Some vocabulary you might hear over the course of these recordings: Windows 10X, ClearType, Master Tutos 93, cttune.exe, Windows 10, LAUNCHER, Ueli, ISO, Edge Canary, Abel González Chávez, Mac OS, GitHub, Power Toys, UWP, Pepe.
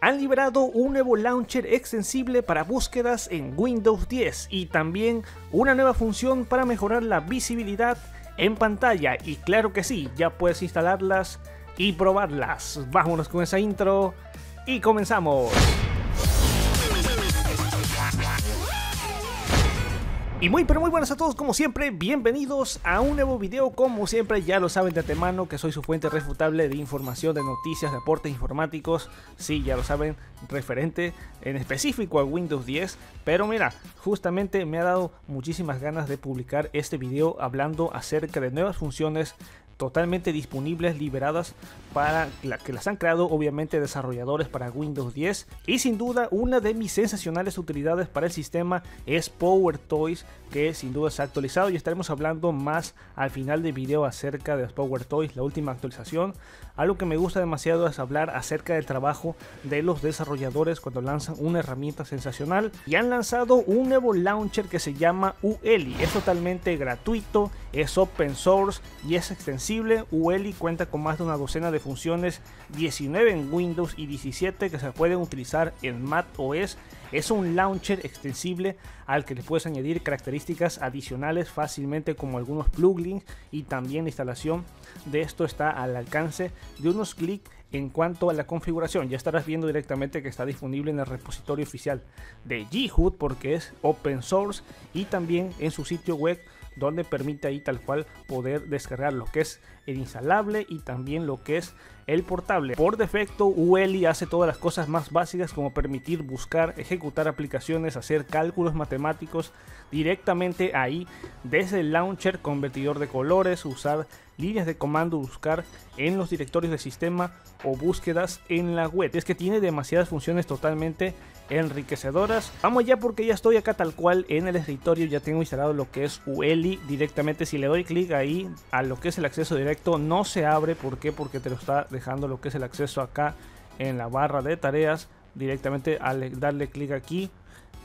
Han liberado un nuevo launcher extensible para búsquedas en Windows 10 y también una nueva función para mejorar la visibilidad en pantalla, y claro que sí, ya puedes instalarlas y probarlas. Vámonos con esa intro y comenzamos. Y muy pero muy buenas a todos, como siempre, bienvenidos a un nuevo video. Como siempre ya lo saben de antemano que soy su fuente refutable de información, de noticias, de aportes informáticos. Sí, ya lo saben, referente en específico a Windows 10. Pero mira, justamente me ha dado muchísimas ganas de publicar este video hablando acerca de nuevas funciones totalmente disponibles, liberadas, para que las han creado obviamente desarrolladores para Windows 10. Y sin duda una de mis sensacionales utilidades para el sistema es Power Toys, que sin duda se ha actualizado, y estaremos hablando más al final del video acerca de Power Toys, la última actualización. Algo que me gusta demasiado es hablar acerca del trabajo de los desarrolladores cuando lanzan una herramienta sensacional. Y han lanzado un nuevo launcher que se llama Ueli. Es totalmente gratuito, es open source y es extensible. Ueli cuenta con más de una docena de funciones, 19 en Windows y 17 que se pueden utilizar en Mac OS. Es un launcher extensible al que le puedes añadir características adicionales fácilmente, como algunos plugins, y también la instalación de esto está al alcance de unos clics. En cuanto a la configuración, ya estarás viendo directamente que está disponible en el repositorio oficial de GitHub porque es open source, y también en su sitio web, donde permite ahí tal cual poder descargar lo que es el instalable y también lo que es el portable. Por defecto, Ueli hace todas las cosas más básicas, como permitir buscar, ejecutar aplicaciones, hacer cálculos matemáticos directamente ahí desde el launcher, convertidor de colores, usar líneas de comando, buscar en los directorios del sistema o búsquedas en la web. Es que tiene demasiadas funciones totalmente enriquecedoras. Vamos ya, porque ya estoy acá tal cual en el escritorio, ya tengo instalado lo que es Ueli directamente. Si le doy clic ahí a lo que es el acceso directo, no se abre. ¿Por qué? Porque te lo está dejando lo que es el acceso acá en la barra de tareas. Directamente al darle clic aquí,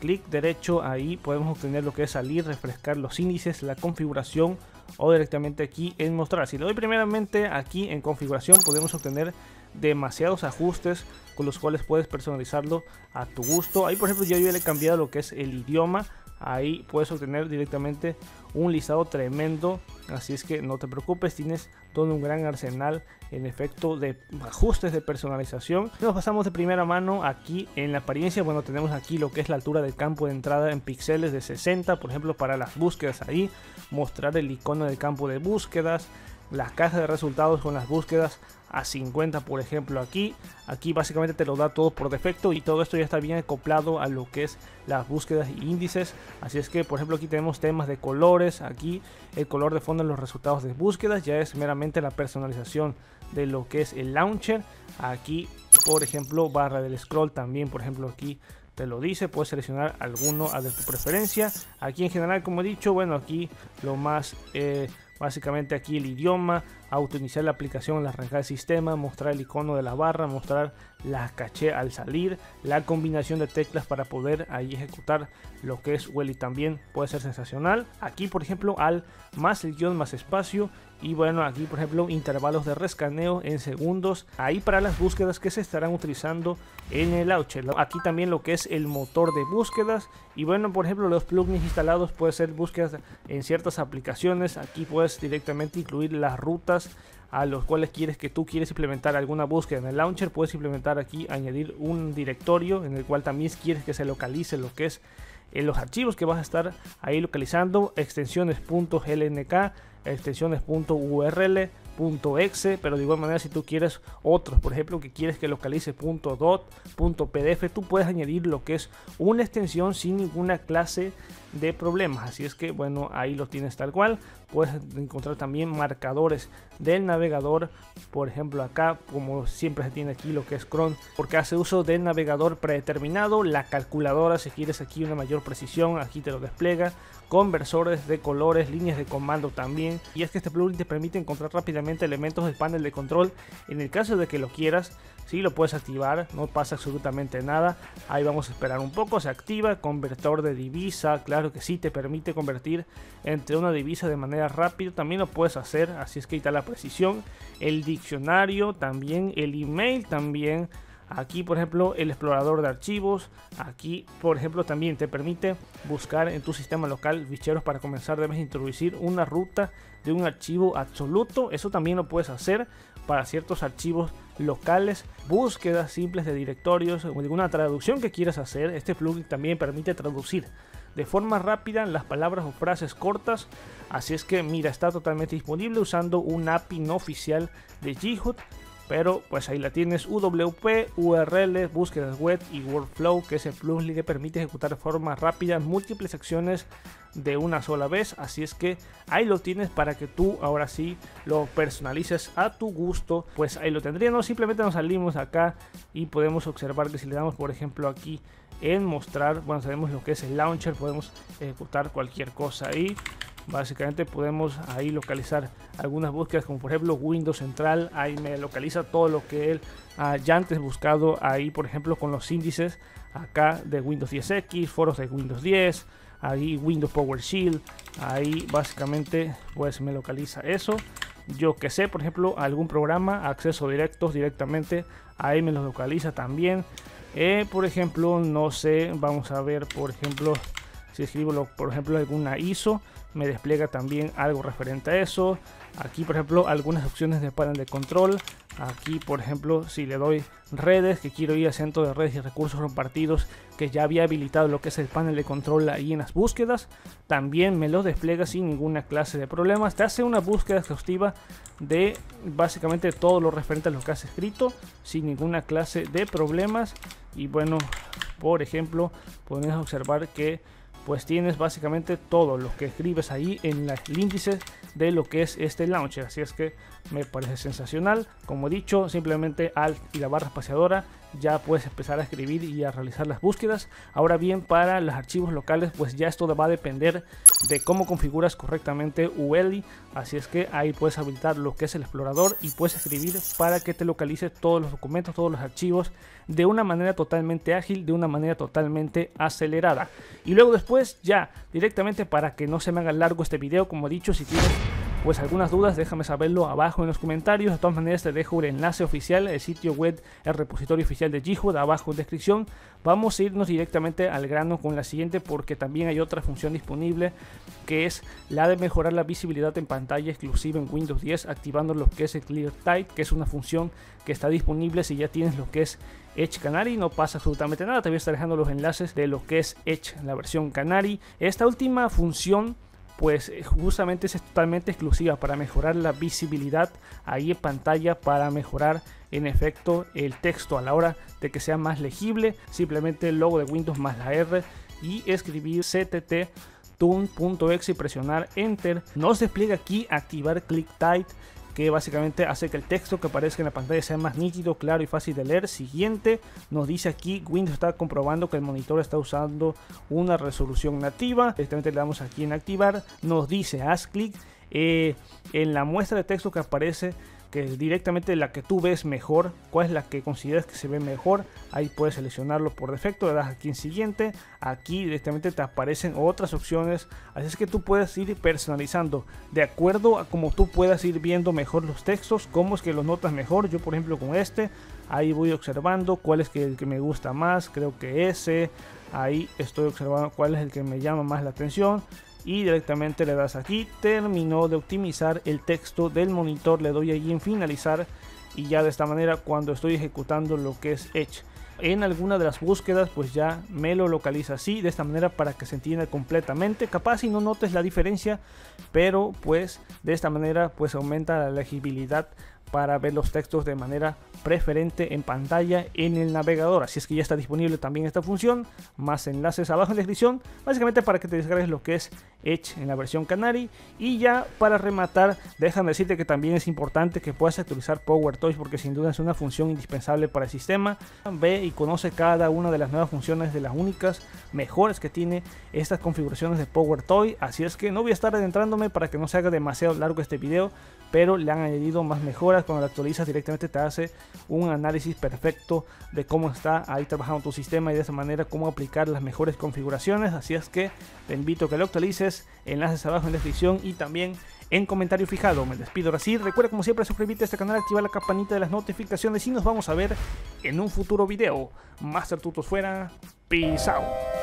clic derecho, ahí podemos obtener lo que es salir, refrescar los índices, la configuración, o directamente aquí en mostrar. Si le doy primeramente aquí en configuración, podemos obtener demasiados ajustes con los cuales puedes personalizarlo a tu gusto. Ahí por ejemplo yo le he cambiado lo que es el idioma. Ahí puedes obtener directamente un listado tremendo, así es que no te preocupes, tienes todo un gran arsenal en efecto de ajustes de personalización. Nos pasamos de primera mano aquí en la apariencia. Bueno, tenemos aquí lo que es la altura del campo de entrada en píxeles de 60, por ejemplo, para las búsquedas. Ahí mostrar el icono del campo de búsquedas, las cajas de resultados con las búsquedas a 50, por ejemplo, aquí básicamente te lo da todo por defecto, y todo esto ya está bien acoplado a lo que es las búsquedas y índices. Así es que por ejemplo aquí tenemos temas de colores, aquí el color de fondo en los resultados de búsquedas, ya es meramente la personalización de lo que es el launcher. Aquí por ejemplo barra del scroll también, por ejemplo aquí te lo dice, puedes seleccionar alguno de tu preferencia. Aquí en general, como he dicho, bueno, aquí lo más básicamente aquí el idioma, autoiniciar la aplicación al arrancar el sistema, mostrar el icono de la barra, mostrar la caché al salir, la combinación de teclas para poder ahí ejecutar lo que es Ueli también puede ser sensacional. Aquí por ejemplo al más el guión más espacio, y bueno aquí por ejemplo intervalos de rescaneo en segundos, ahí para las búsquedas que se estarán utilizando en el launcher. Aquí también lo que es el motor de búsquedas, y bueno por ejemplo los plugins instalados, puede ser búsquedas en ciertas aplicaciones. Aquí puedes directamente incluir las rutas a los cuales tú quieres implementar alguna búsqueda en el launcher. Puedes implementar aquí, añadir un directorio en el cual también quieres que se localice lo que es los archivos que vas a estar ahí localizando, extensiones.lnk, extensiones.url.exe, pero de igual manera si tú quieres otros, por ejemplo que quieres que localice .dot, .pdf, tú puedes añadir lo que es una extensión sin ninguna clase de problemas. Así es que bueno, ahí lo tienes tal cual. Puedes encontrar también marcadores del navegador, por ejemplo acá, como siempre se tiene aquí lo que es Chrome, porque hace uso del navegador predeterminado. La calculadora, si quieres aquí una mayor precisión, aquí te lo despliega. Conversores de colores, líneas de comando también. Y es que este plugin te permite encontrar rápidamente elementos del panel de control. En el caso de que lo quieras, si lo puedes activar, no pasa absolutamente nada. Ahí vamos a esperar un poco, se activa. Convertor de divisa, claro que sí, te permite convertir entre una divisa de manera rápida. También lo puedes hacer, así es que ahí está la precisión. El diccionario también, el email también. Aquí, por ejemplo, el explorador de archivos. Aquí, por ejemplo, también te permite buscar en tu sistema local ficheros. Para comenzar, debes introducir una ruta de un archivo absoluto. Eso también lo puedes hacer para ciertos archivos locales. Búsquedas simples de directorios o de alguna traducción que quieras hacer. Este plugin también permite traducir de forma rápida las palabras o frases cortas. Así es que mira, está totalmente disponible usando un API no oficial de GitHub. Pero pues ahí la tienes: UWP, URL, búsquedas web y workflow, que es el plugin que permite ejecutar de forma rápida múltiples acciones de una sola vez. Así es que ahí lo tienes para que tú ahora sí lo personalices a tu gusto. Pues ahí lo tendríamos, simplemente nos salimos acá y podemos observar que si le damos, por ejemplo, aquí en mostrar, bueno, sabemos lo que es el launcher, podemos ejecutar cualquier cosa ahí. Básicamente podemos ahí localizar algunas búsquedas, como por ejemplo Windows Central. Ahí me localiza todo lo que él ya antes buscado ahí, por ejemplo, con los índices acá de Windows 10X, foros de Windows 10, ahí Windows Power Shield. Ahí básicamente pues me localiza eso. Yo que sé, por ejemplo, algún programa, acceso directos directamente, ahí me los localiza también. Por ejemplo, no sé, vamos a ver, por ejemplo, si escribo, por ejemplo, alguna ISO, me despliega también algo referente a eso. Aquí, por ejemplo, algunas opciones de panel de control. Aquí, por ejemplo, si le doy redes, que quiero ir a centro de redes y recursos compartidos, que ya había habilitado lo que es el panel de control ahí en las búsquedas, también me los despliega sin ninguna clase de problemas. Te hace una búsqueda exhaustiva de básicamente todo lo referente a lo que has escrito, sin ninguna clase de problemas. Y bueno, por ejemplo, podemos observar que pues tienes básicamente todo lo que escribes ahí en el índice de lo que es este launcher. Así es que me parece sensacional. Como he dicho, simplemente Alt y la barra espaciadora, ya puedes empezar a escribir y a realizar las búsquedas. Ahora bien, para los archivos locales, pues ya esto va a depender de cómo configuras correctamente Ueli. Así es que ahí puedes habilitar lo que es el explorador y puedes escribir para que te localice todos los documentos, todos los archivos, de una manera totalmente ágil, de una manera totalmente acelerada. Y luego después ya directamente, para que no se me haga largo este video, como he dicho, si tienes pues algunas dudas, déjame saberlo abajo en los comentarios. De todas maneras, te dejo el enlace oficial, el sitio web, el repositorio oficial de GitHub abajo en descripción. Vamos a irnos directamente al grano con la siguiente, porque también hay otra función disponible, que es la de mejorar la visibilidad en pantalla exclusiva en Windows 10, activando lo que es el ClearType, que es una función que está disponible si ya tienes lo que es Edge Canary. No pasa absolutamente nada, te voy a estar dejando los enlaces de lo que es Edge, la versión Canary. Esta última función pues justamente es totalmente exclusiva para mejorar la visibilidad ahí en pantalla, para mejorar en efecto el texto a la hora de que sea más legible. Simplemente el logo de Windows más la R y escribir cttune.exe y presionar Enter. Nos despliega aquí activar ClearType, que básicamente hace que el texto que aparezca en la pantalla sea más nítido, claro y fácil de leer. Siguiente, nos dice aquí Windows está comprobando que el monitor está usando una resolución nativa. Directamente le damos aquí en activar. Nos dice haz clic en la muestra de texto que aparece, que es directamente la que tú ves mejor, cuál es la que consideras que se ve mejor. Ahí puedes seleccionarlo por defecto, le das aquí en siguiente. Aquí directamente te aparecen otras opciones, así es que tú puedes ir personalizando de acuerdo a como tú puedas ir viendo mejor los textos, cómo es que los notas mejor. Yo, por ejemplo, con este, ahí voy observando cuál es el que me gusta más, creo que ese, ahí estoy observando cuál es el que me llama más la atención. Y directamente le das aquí, terminó de optimizar el texto del monitor, le doy ahí en finalizar. Y ya de esta manera, cuando estoy ejecutando lo que es Edge en alguna de las búsquedas, pues ya me lo localiza así, de esta manera, para que se entienda completamente. Capaz si no notes la diferencia, pero pues de esta manera pues aumenta la legibilidad para ver los textos de manera preferente en pantalla en el navegador. Así es que ya está disponible también esta función. Más enlaces abajo en la descripción, básicamente para que te descargues lo que es Edge en la versión Canary. Y ya para rematar, déjame decirte que también es importante que puedas actualizar Power Toys, porque sin duda es una función indispensable para el sistema. Ve y conoce cada una de las nuevas funciones, de las únicas mejores que tiene estas configuraciones de Power Toy. Así es que no voy a estar adentrándome para que no se haga demasiado largo este video, pero le han añadido más mejoras. Cuando la actualizas directamente te hace un análisis perfecto de cómo está ahí trabajando tu sistema, y de esa manera cómo aplicar las mejores configuraciones. Así es que te invito a que lo actualices, enlaces abajo en la descripción, y también en comentario fijado. Me despido ahora sí, recuerda como siempre suscribirte a este canal, activar la campanita de las notificaciones y nos vamos a ver en un futuro video. Master Tutos fuera, peace out.